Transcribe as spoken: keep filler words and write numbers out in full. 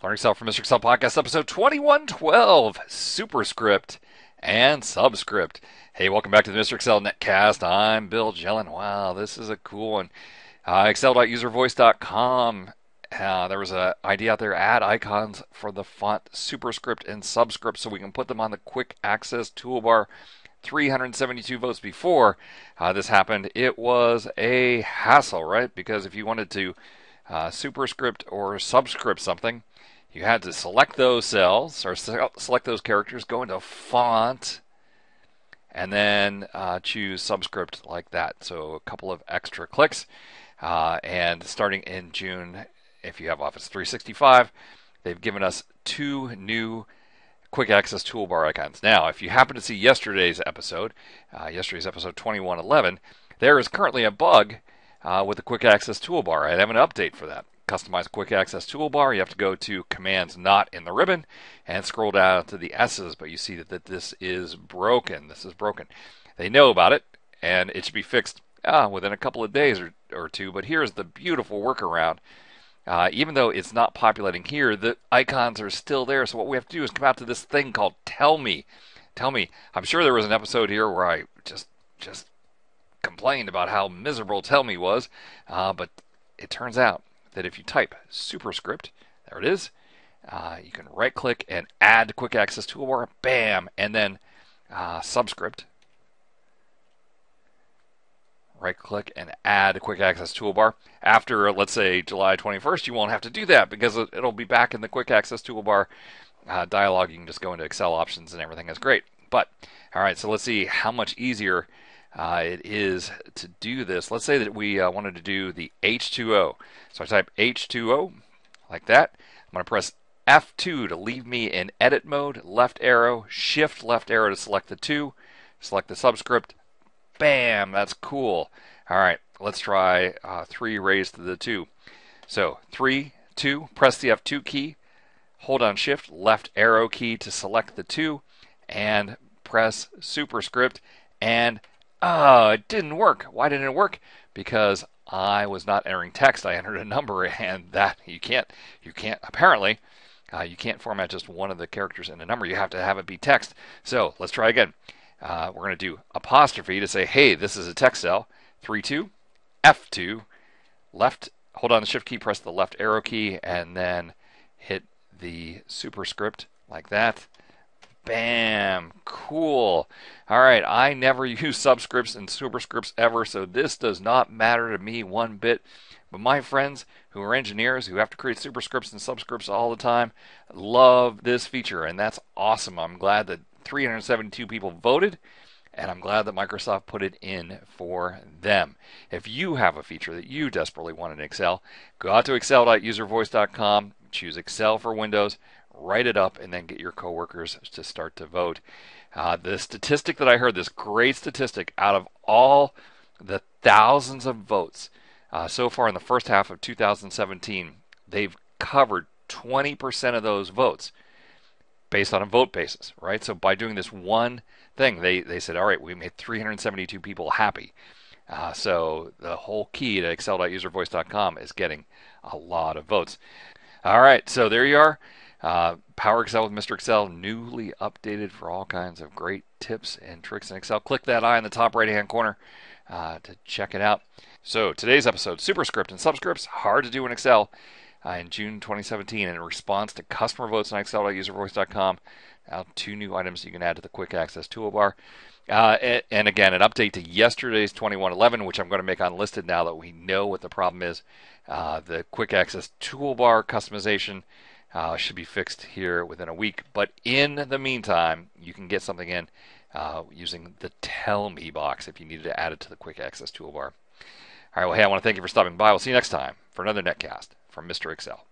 Learn Excel from Mister Excel Podcast, episode twenty-one twelve, Superscript and Subscript. Hey, welcome back to the Mister Excel Netcast. I'm Bill Jelen. Wow, this is a cool one. Uh, excel dot user voice dot com. Uh, there was an idea out there, add icons for the font Superscript and Subscript so we can put them on the Quick Access Toolbar. three hundred seventy-two votes before uh, this happened. It was a hassle, right? Because if you wanted to uh, superscript or subscript something, you had to select those cells or select those characters, go into font, and then uh, choose subscript like that. So a couple of extra clicks. Uh, and starting in June, if you have Office three sixty-five, they've given us two new Quick Access Toolbar icons. Now, if you happen to see yesterday's episode, uh, yesterday's episode twenty-one eleven, there is currently a bug uh, with the Quick Access Toolbar. I have an update for that. Customize Quick Access Toolbar. You have to go to Commands Not in the Ribbon and scroll down to the S's, but you see that, that this is broken. This is broken. They know about it, and it should be fixed uh, within a couple of days or, or two, but here's the beautiful workaround. Uh, even though it's not populating here, the icons are still there. So what we have to do is come out to this thing called Tell Me. Tell Me. I'm sure there was an episode here where I just just complained about how miserable Tell Me was. Uh, but it turns out that if you type superscript, there it is, uh, you can right-click and add Quick Access Toolbar. Bam! And then uh, subscript. Right-click and add a Quick Access Toolbar. After, let's say, July twenty-first, you won't have to do that because it'll be back in the Quick Access Toolbar uh, dialog. You can just go into Excel options and everything is great. But, all right, so let's see how much easier uh, it is to do this. Let's say that we uh, wanted to do the H two O. So I type H two O like that. I'm going to press F two to leave me in edit mode, left arrow, shift left arrow to select the two, select the subscript. Bam! That's cool. All right, let's try uh, three raised to the two. So three, two, press the F two key, hold on shift, left arrow key to select the two, and press superscript. And oh, it didn't work. Why didn't it work? Because I was not entering text. I entered a number, and that you can't. You can't apparently. Uh, you can't format just one of the characters in a number. You have to have it be text. So let's try again. Uh, we're going to do apostrophe to say, hey, this is a text cell. three two, F two, left, hold on the shift key, press the left arrow key, and then hit the superscript like that. Bam! Cool! Alright, I never use subscripts and superscripts ever, so this does not matter to me one bit. But my friends who are engineers who have to create superscripts and subscripts all the time love this feature, and that's awesome. I'm glad that three hundred seventy-two people voted, and I'm glad that Microsoft put it in for them. If you have a feature that you desperately want in Excel, go out to excel dot user voice dot com, choose Excel for Windows, write it up, and then get your coworkers to start to vote. Uh, the statistic that I heard, this great statistic, out of all the thousands of votes uh, so far in the first half of two thousand seventeen, they've covered twenty percent of those votes. Based on a vote basis, right? So by doing this one thing, they, they said, all right, we made three hundred seventy-two people happy. Uh, so the whole key to excel dot user voice dot com is getting a lot of votes. All right, so there you are. Uh, Power Excel with Mister Excel, newly updated for all kinds of great tips and tricks in Excel. Click that eye in the top right-hand corner uh, to check it out. So today's episode, superscript and subscripts, hard to do in Excel. Uh, in June twenty seventeen, in response to customer votes on excel dot user voice dot com, now two new items you can add to the Quick Access Toolbar. Uh, and, and again, an update to yesterday's twenty-one eleven, which I'm going to make unlisted now that we know what the problem is. Uh, the Quick Access Toolbar customization uh, should be fixed here within a week. But in the meantime, you can get something in uh, using the Tell Me box if you needed to add it to the Quick Access Toolbar. All right, well, hey, I want to thank you for stopping by. We'll see you next time for another Netcast from Mister Excel.